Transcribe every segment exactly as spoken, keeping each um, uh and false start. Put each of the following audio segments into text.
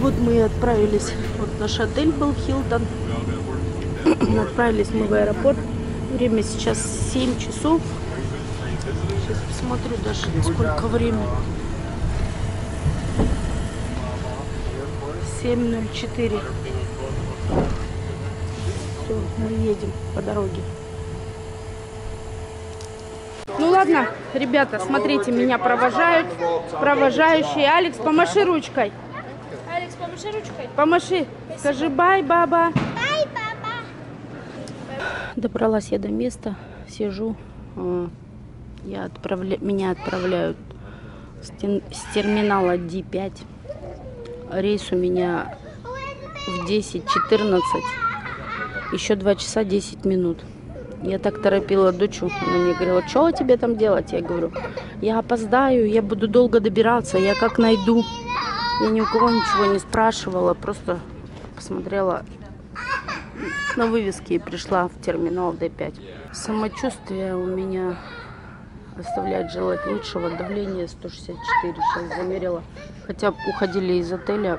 Вот мы отправились, вот наш отель был Hilton. Отправились мы в аэропорт. Время сейчас семь часов. Сейчас посмотрю даже, сколько времени. семь ноль четыре. Все, мы едем по дороге. Ну ладно, ребята, смотрите, меня провожают. Провожающие. Алекс, помаши ручкой. Алекс, помаши ручкой. Помаши. Спасибо. Скажи бай, баба. Бай, баба. Добралась я до места. Сижу. Я отправля... Меня отправляют с, тен... с терминала Ди пять. Рейс у меня в десять четырнадцать. Еще два часа десять минут. Я так торопила дочу. Она мне говорила, что тебе там делать? Я говорю, я опоздаю, я буду долго добираться, я как найду. Я ни у кого ничего не спрашивала, просто посмотрела на вывески и пришла в терминал Ди пять. Самочувствие у меня оставляет желать лучшего. Давление сто шестьдесят четыре, сейчас замерила. Хотя уходили из отеля,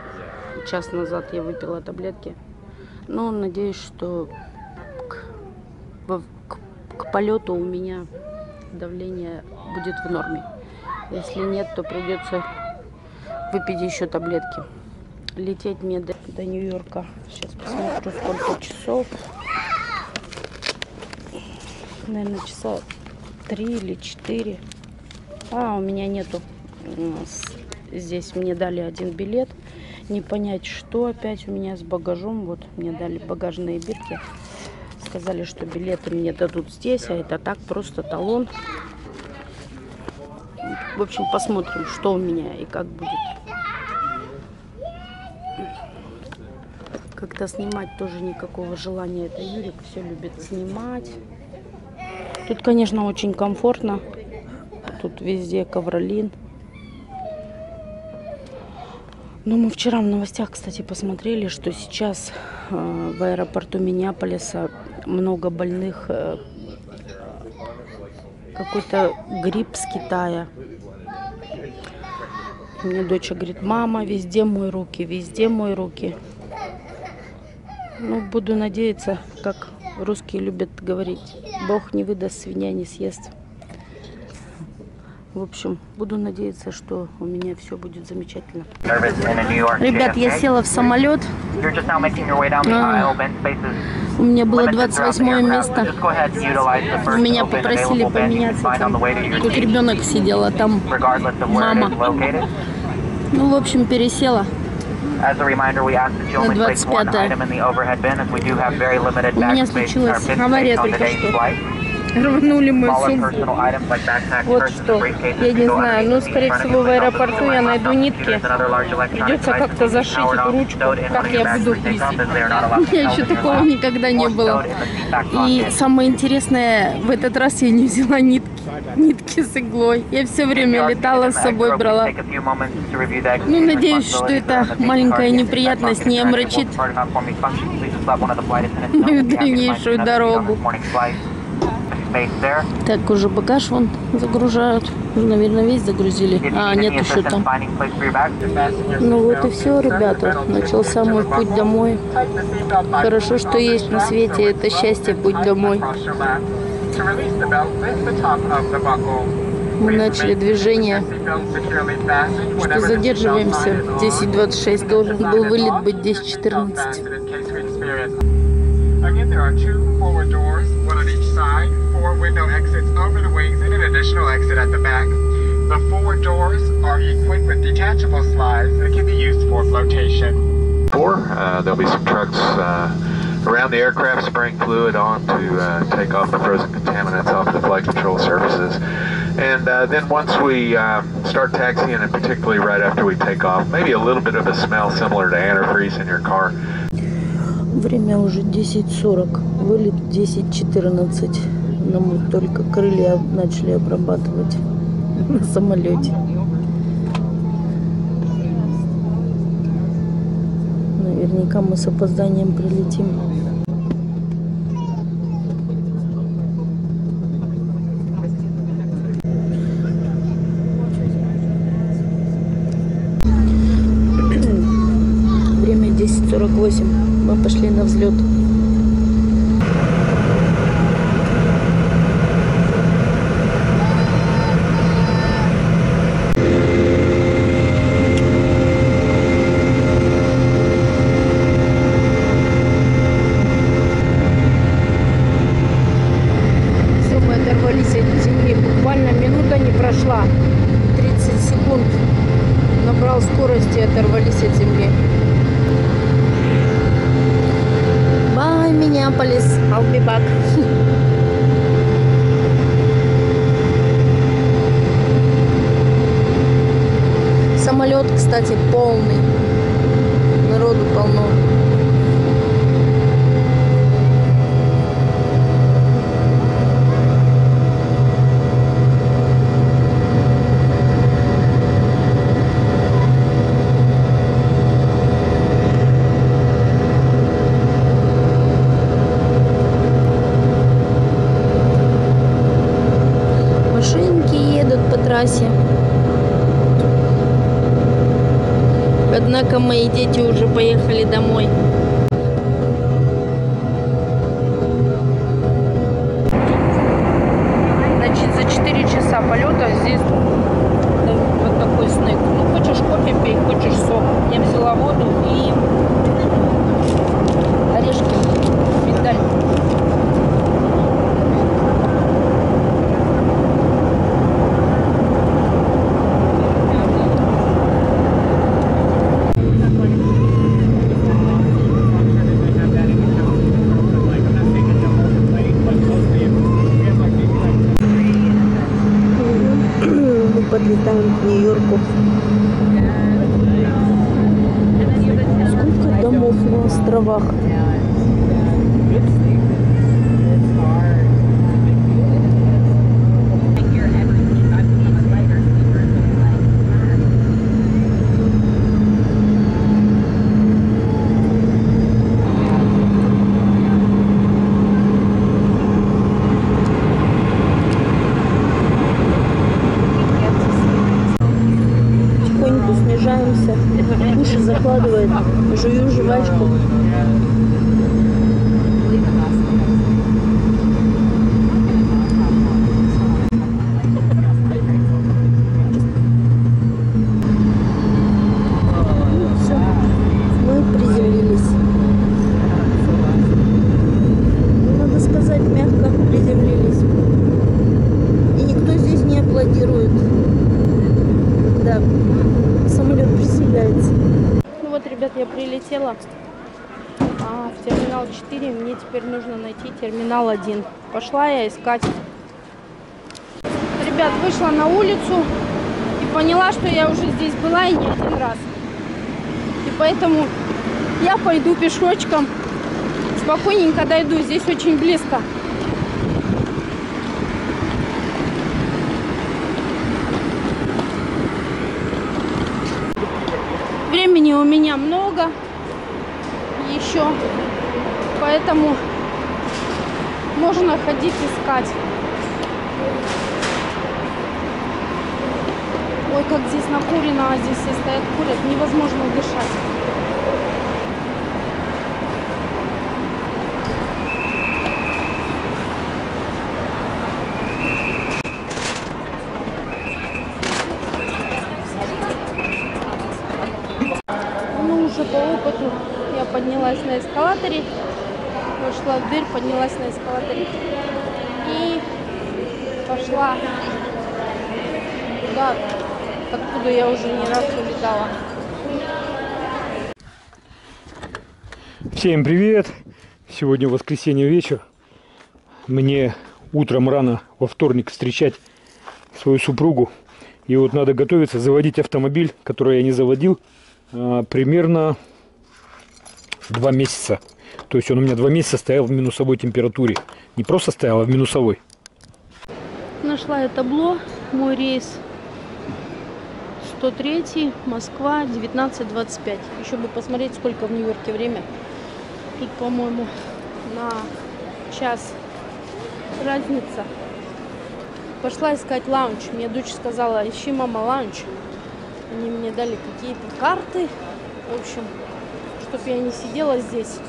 час назад я выпила таблетки. Но надеюсь, что к, к, к полету у меня давление будет в норме. Если нет, то придется выпить еще таблетки. Лететь мне до, до Нью-Йорка. Сейчас посмотрю, сколько часов. Наверное, часа три или четыре. А, у меня нету. Здесь мне дали один билет. Не понять, что опять у меня с багажом. Вот мне дали багажные бирки. Сказали, что билеты мне дадут здесь, а это так, просто талон. В общем, посмотрим, что у меня и как будет. Как-то снимать тоже никакого желания. Это Юрик все любит снимать. Тут, конечно, очень комфортно. Тут везде ковролин. Но мы вчера в новостях, кстати, посмотрели, что сейчас э, в аэропорту Миннеаполиса много больных. Э, какой-то грипп с Китая. Мне дочь говорит, мама, везде мои руки, везде мои руки. Ну, буду надеяться, как русские любят говорить, Бог не выдаст, свинья не съест. В общем, буду надеяться, что у меня все будет замечательно. Ребят, я села в самолет. А, у меня было двадцать восьмое место. Меня попросили поменяться. Как ребенок сидел, а там мама. Ну, в общем, пересела. На двадцать пятое. У меня случилась авария только что. Рванули мою сумку. Вот что, я не знаю, но, скорее всего, в аэропорту я найду нитки. Придется как-то зашить эту ручку, как я буду пить. У меня еще такого никогда не было. И самое интересное, в этот раз я не взяла нитки, нитки с иглой. Я все время летала, с собой брала. Ну, надеюсь, что эта маленькая неприятность не омрачит мою дальнейшую дорогу. Так, уже багаж вон загружают. Уже, наверное, весь загрузили. А, нет, еще там. Ну вот и все, ребята. Начался мой путь домой. Хорошо, что есть на свете это счастье, путь домой. Мы начали движение, что задерживаемся. десять двадцать шесть должен был вылет быть десять четырнадцать. Four window exits over the wings and an additional exit at the back. The forward doors are equipped with detachable slides that can be used for flotation. Four, uh, there'll be some trucks uh, around the aircraft spraying fluid on to uh, take off the frozen contaminants off the flight control surfaces. And uh, then once we uh, start taxiing, and particularly right after we take off, maybe a little bit of a smell similar to antifreeze in your car. Время уже десять сорок, вылет десять четырнадцать. Но мы только крылья начали обрабатывать на самолете. Наверняка мы с опозданием прилетим. сорок восемь. Мы пошли на взлет. Самолет, кстати, полный. Народу полно. Машинки едут по трассе. Однако мои дети уже поехали домой. Значит, за четыре часа полета здесь вот такой снэк. Ну, хочешь кофе пей, хочешь сок. Я взяла воду и орешки, миндаль. Подлетаем к Нью-Йорку. Сколько домов на островах? Уши закладывает, жую жвачку. А в терминал четыре мне теперь нужно найти терминал один. Пошла я искать. Ребят, вышла на улицу и поняла, что я уже здесь была и не один раз. И поэтому я пойду пешочком. Спокойненько дойду. Здесь очень близко. Времени у меня много еще, поэтому можно ходить искать. Ой, как здесь накурено, а здесь все стоят, курят, невозможно дышать. Поднялась на эскалаторе, вошла в дверь, поднялась на эскалаторе и пошла туда, откуда я уже не раз улетала. Всем привет! Сегодня воскресенье вечер. Мне утром рано во вторник встречать свою супругу. И вот надо готовиться, заводить автомобиль, который я не заводил, примерно... Два месяца. То есть он у меня два месяца стоял в минусовой температуре. Не просто стоял, а в минусовой. Нашла я табло. Мой рейс сто три, Москва, девятнадцать двадцать пять. Еще бы посмотреть, сколько в Нью-Йорке время. Тут, по-моему, на час разница. Пошла искать лаунч. Мне дочь сказала, ищи, мама, лаунч. Они мне дали какие-то карты. В общем... чтобы я не сидела здесь.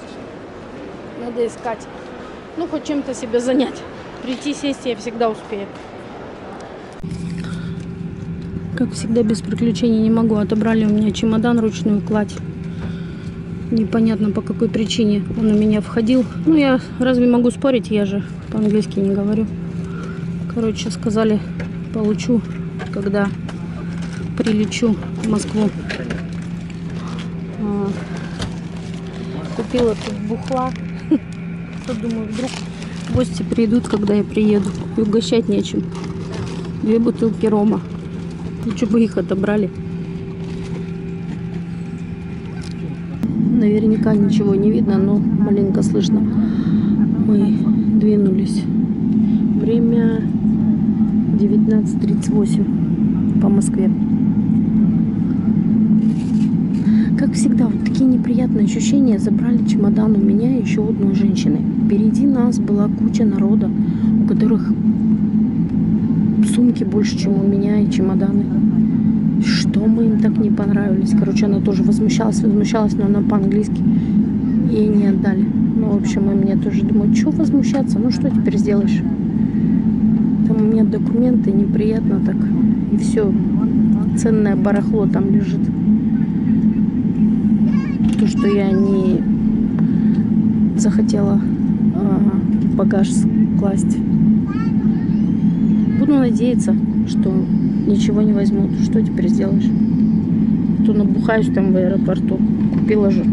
Надо искать. Ну, хоть чем-то себя занять. Прийти, сесть я всегда успею. Как всегда, без приключений не могу. Отобрали у меня чемодан, ручную кладь. Непонятно, по какой причине он у меня входил. Ну, я разве могу спорить? Я же по-английски не говорю. Короче, сказали, получу, когда прилечу в Москву. Купила тут бухла. Думаю, вдруг гости придут, когда я приеду. И угощать нечем. Две бутылки рома. Лучше бы их отобрали. Наверняка ничего не видно, но маленько слышно. Мы двинулись. Время девятнадцать тридцать восемь по Москве. Как всегда, вот такие неприятные ощущения. Забрали чемодан у меня и еще одной женщины. Впереди нас была куча народа, у которых сумки больше, чем у меня, и чемоданы. Что мы им так не понравились? Короче, она тоже возмущалась, возмущалась, но она по-английски. Ей не отдали. Ну, в общем, и мне тоже думаю, что возмущаться? Ну, что теперь сделаешь? Там у меня документы, неприятно так. И все, ценное барахло там лежит. То, что я не захотела э, багаж класть. Буду надеяться, что ничего не возьмут. Что теперь сделаешь? То набухаюсь там в аэропорту. Купила же.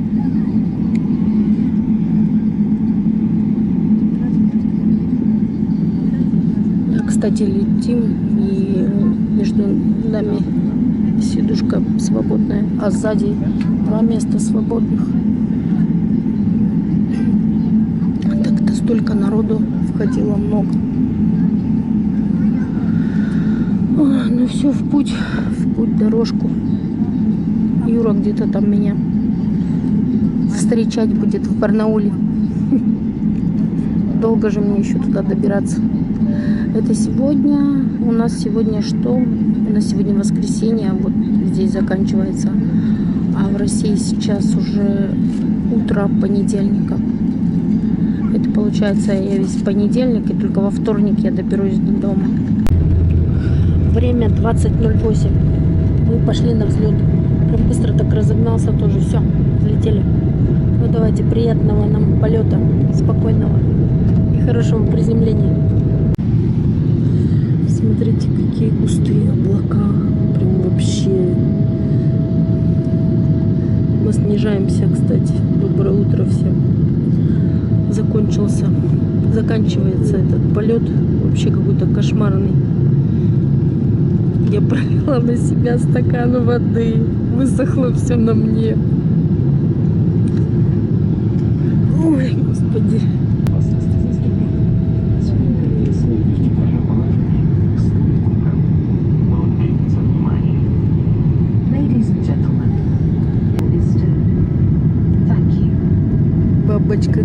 Кстати, летим, и между нами сидушка свободная, а сзади два места свободных. Так-то столько народу входило, много. Ой, ну все, в путь, в путь, дорожку. Юра где-то там меня встречать будет в Барнауле. Долго же мне еще туда добираться. Это сегодня, у нас сегодня что? У нас сегодня воскресенье, вот здесь заканчивается. А в России сейчас уже утро понедельника. Это получается, я весь понедельник, и только во вторник я доберусь до дома. Время двадцать ноль восемь. Мы пошли на взлет. Прям быстро так разогнался тоже. Все, взлетели. Ну давайте, приятного нам полета, спокойного и хорошего приземления. Смотрите, какие густые облака. Прям вообще. Мы снижаемся, кстати. Доброе утро всем. Закончился. Заканчивается этот полет. Вообще какой-то кошмарный. Я пролила на себя стакан воды. Высохло все на мне. Ой, господи.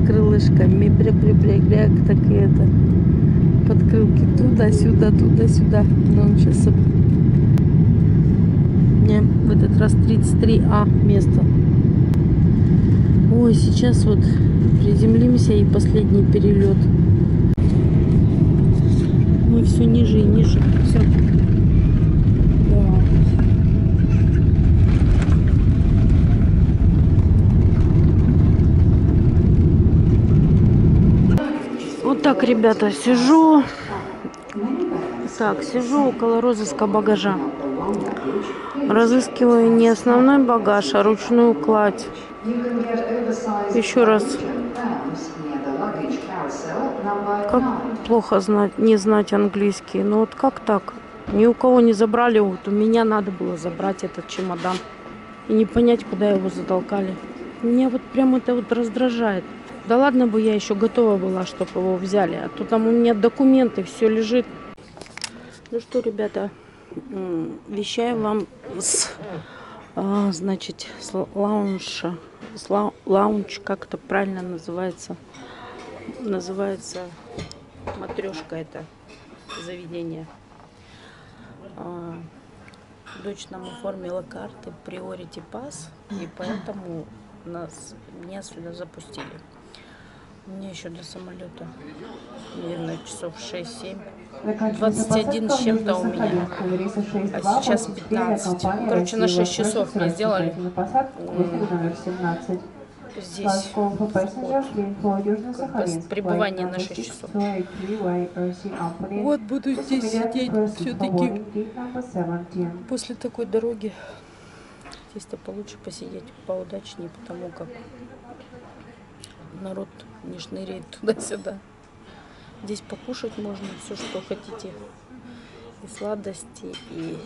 Крылышками бря-бря-бря-бря, так и это, подкрылки туда-сюда, туда-сюда. Но он сейчас... У меня в этот раз тридцать три А место. Ой, сейчас вот приземлимся, и последний перелет. Мы все ниже и ниже. Все. Так, ребята, сижу, так, сижу около розыска багажа. Разыскиваю не основной багаж, а ручную кладь. Еще раз. Как плохо знать, не знать английский. Ну вот как так? Ни у кого не забрали, вот у меня надо было забрать этот чемодан. И не понять, куда его затолкали. Меня вот прям это вот раздражает. Да ладно бы я еще готова была, чтобы его взяли. А то там у меня документы, все лежит. Ну что, ребята, вещаю вам с, а, значит, с лаунжа. С лау, лаунж, как это правильно называется. Называется Матрешка это заведение. А, дочь нам оформила карты Priority Pass. И поэтому нас немедленно запустили. Мне еще до самолета, наверное, часов шесть-семь. двадцать один с чем-то у меня, а сейчас пятнадцать. Короче, на шесть часов мне сделали. Здесь вот, пребывание на шесть часов. Вот буду здесь сидеть все-таки. После такой дороги здесь-то получше посидеть, поудачнее, потому как народ не шныряет туда-сюда. Здесь покушать можно все, что хотите. И сладости, и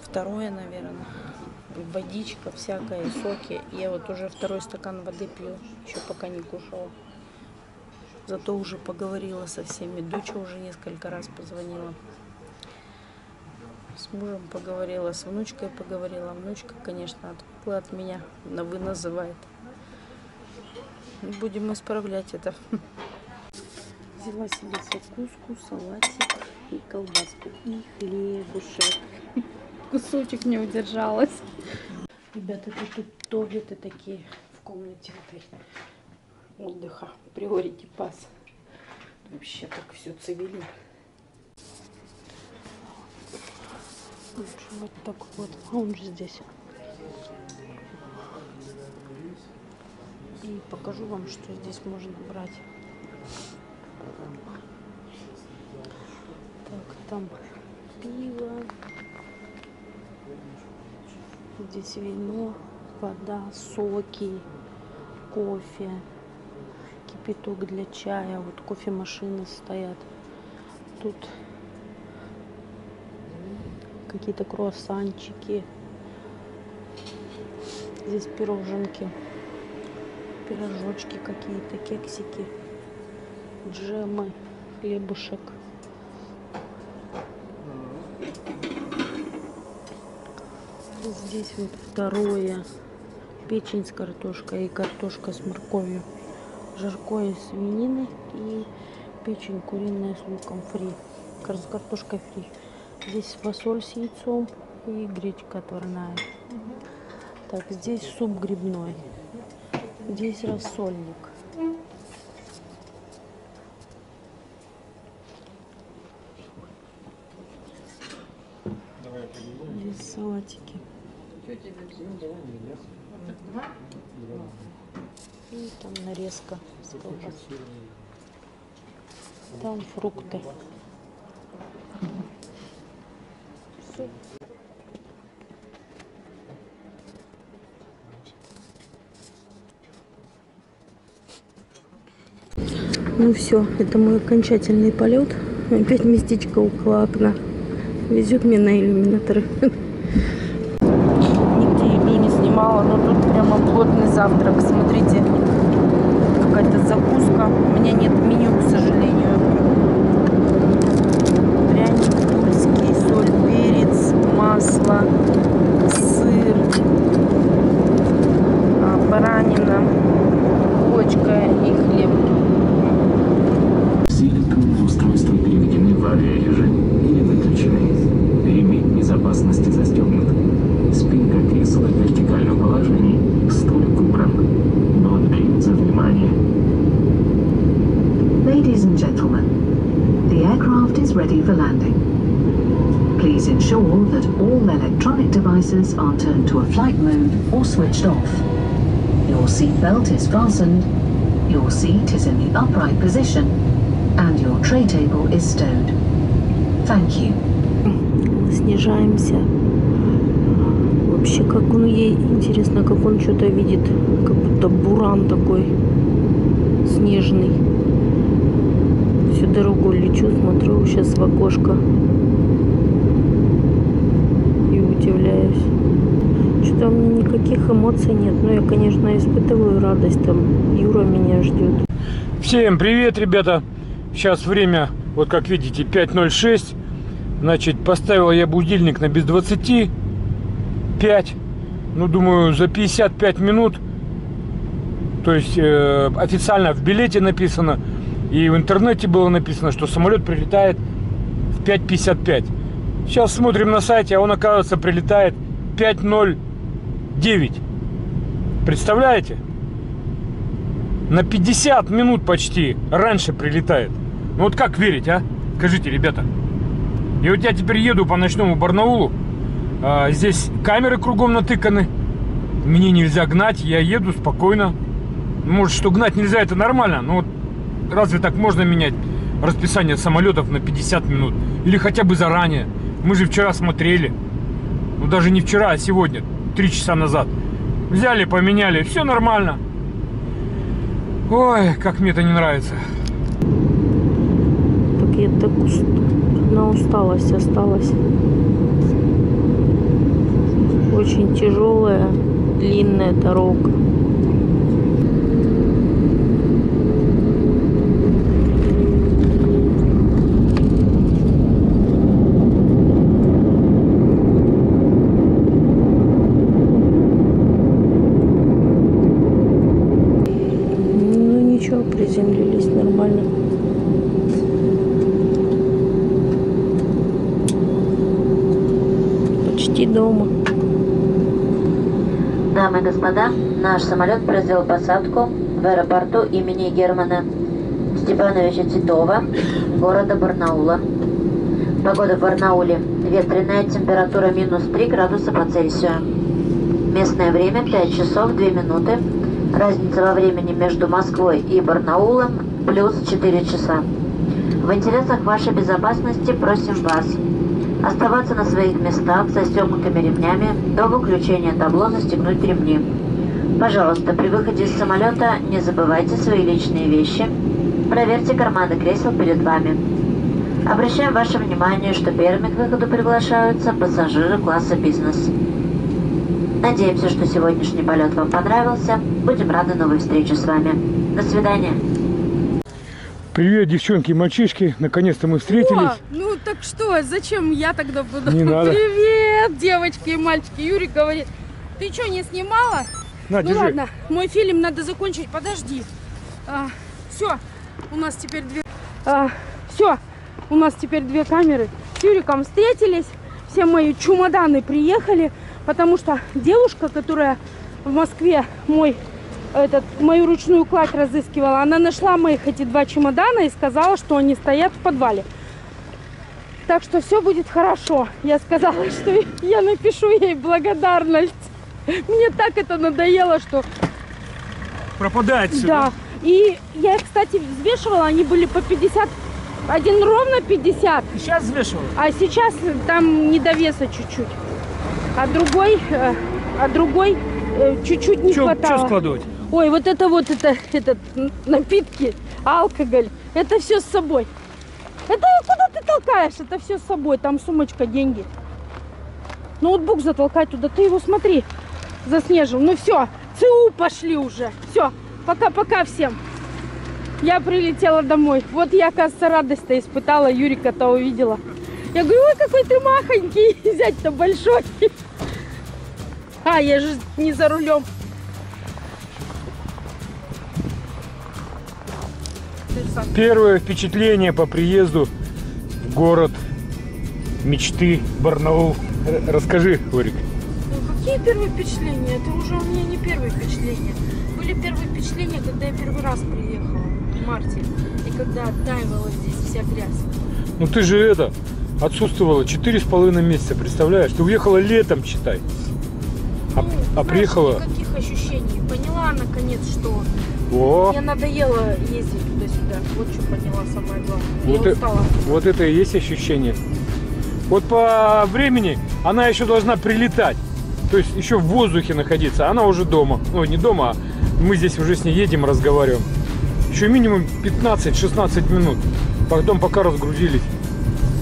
второе, наверное, водичка всякая, и соки. Я вот уже второй стакан воды пью, еще пока не кушала. Зато уже поговорила со всеми. Доча уже несколько раз позвонила. С мужем поговорила, с внучкой поговорила. Внучка, конечно, отвыкла от меня. На «вы» называет. Будем исправлять это. Взяла себе закуску, салатик и колбаску, и хлебушек. Кусочек не удержалась. Ребята, это тут туалеты такие в комнате этой отдыха. Priority Pass. Вообще так все цивильно. Вот так вот. А он же здесь. И покажу вам, что здесь можно брать. Так, там пиво, здесь вино, вода, соки, кофе, кипяток для чая, вот кофемашины стоят, тут какие-то круассанчики, здесь пироженки, пирожочки какие-то, кексики, джемы, хлебушек. Здесь вот второе. Печень с картошкой и картошка с морковью. Жаркое из свинины и печень куриная с луком фри. С картошкой фри. Здесь фасоль с яйцом и гречка отварная. Так, здесь суп грибной. Здесь рассольник. Здесь салатики. И там нарезка с колбаски. Там фрукты. Все. Ну все, это мой окончательный полет. Опять местечко около окна. Везет меня на иллюминаторы. Но тут прямо плотный завтрак. Смотрите, какая-то закуска. У меня нет меню, к сожалению. Пряник тульский, соль, перец, масло, сыр, баранина, булочка и хлеб. Все электронные устройства переведены в авиарежим или выключены. Ремень безопасности застегнут. Спинка кресла в вертикальном положении, столик убран. Благодарю за внимание. Ladies and gentlemen, the aircraft is ready for landing. Please ensure that all electronic devices are turned to a flight mode or switched off. Your seat belt is fastened, your seat is in the upright position, and your tray table is stowed. Thank you. Снижаемся. Вообще, как он ей интересно, как он что-то видит, как будто буран такой снежный. Всю дорогу лечу, смотрю сейчас в окошко и удивляюсь. Что-то у меня никаких эмоций нет, но я, конечно, испытываю радость. Там Юра меня ждет. Всем привет, ребята! Сейчас время, вот как видите, пять ноль шесть. Значит, поставил я будильник на без двадцати. пять, ну, думаю, за пятьдесят пять минут, то есть э, официально в билете написано, и в интернете было написано, что самолет прилетает в пять пятьдесят пять. Сейчас смотрим на сайте, а он, оказывается, прилетает в пять ноль девять. Представляете? На пятьдесят минут почти раньше прилетает. Ну вот как верить, а? Скажите, ребята. И вот я теперь еду по ночному Барнаулу. А, здесь камеры кругом натыканы. Мне нельзя гнать, я еду спокойно. Может, что гнать нельзя, это нормально. Но вот разве так можно менять расписание самолетов на пятьдесят минут? Или хотя бы заранее. Мы же вчера смотрели. Ну даже не вчера, а сегодня. Три часа назад. Взяли, поменяли. Все нормально. Ой, как мне это не нравится. Так я так уст... на усталость осталась. Очень тяжелая, длинная дорога. Приземлились нормально. Почти дома. Дамы и господа, наш самолет произвел посадку в аэропорту имени Германа Степановича Титова, города Барнаула. Погода в Барнауле ветреная, температура минус три градуса по Цельсию. Местное время пять часов две минуты. Разница во времени между Москвой и Барнаулом плюс четыре часа. В интересах вашей безопасности просим вас оставаться на своих местах со стёгнутыми ремнями до выключения табло «Застегнуть ремни». Пожалуйста, при выходе из самолета не забывайте свои личные вещи. Проверьте карманы кресел перед вами. Обращаем ваше внимание, что первыми к выходу приглашаются пассажиры класса «Бизнес». Надеемся, что сегодняшний полет вам понравился. Будем рады новой встрече с вами. До свидания. Привет, девчонки и мальчишки. Наконец-то мы встретились. О, ну так что, зачем я тогда буду? Не надо. Привет, девочки и мальчики. Юрий говорит, ты что, не снимала? На, ну держи. Ладно, мой фильм надо закончить. Подожди. А, все, у нас теперь две... А, все, у нас теперь две камеры. С Юриком встретились. Все мои чемоданы приехали. Потому что девушка, которая в Москве мой, этот, мою ручную кладь разыскивала, она нашла моих эти два чемодана и сказала, что они стоят в подвале. Так что все будет хорошо. Я сказала, что я напишу ей благодарность. Мне так это надоело, что... Пропадает все. Да. И я их, кстати, взвешивала, они были по пятьдесят. Один ровно пятьдесят. Сейчас взвешиваю. А сейчас там недовеса чуть-чуть. А другой, а другой чуть-чуть не чё, хватало. Что складывать? Ой, вот это вот, это, этот, напитки, алкоголь, это все с собой. Это куда ты толкаешь? Это все с собой, там сумочка, деньги. Ноутбук затолкай туда, ты его смотри, заснежил. Ну все, ЦУ пошли уже. Все, пока-пока всем. Я прилетела домой. Вот я, кажется, радость-то испытала, Юрика-то увидела. Я говорю, ой, какой ты махонький, зять-то большой. А, я же не за рулем. Первое впечатление по приезду в город мечты Барнаул. Расскажи, Лорик. Ну, какие первые впечатления? Это уже у меня не первые впечатления. Были первые впечатления, когда я первый раз приехала в марте. И когда оттаивала здесь вся грязь. Ну ты же это... Отсутствовала четыре с половиной месяца, представляешь? Ты уехала летом, читай. А, ну, а знаешь, приехала... Никаких ощущений. Поняла, наконец, что... О! Мне надоело ездить туда-сюда. Вот что поняла самое главное. Вот, я устала. И... вот это и есть ощущение. Вот по времени она еще должна прилетать. То есть еще в воздухе находиться. Она уже дома. Ну, не дома, а мы здесь уже с ней едем, разговариваем. Еще минимум пятнадцать-шестнадцать минут. Потом пока разгрузились.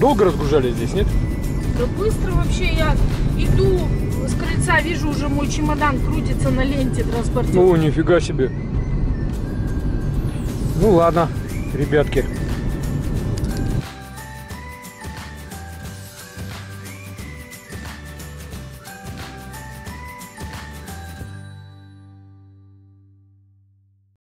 Долго разгружались здесь, нет? Да быстро вообще. Я иду с крыльца, вижу, уже мой чемодан крутится на ленте транспортера. Ну, нифига себе. Ну, ладно, ребятки.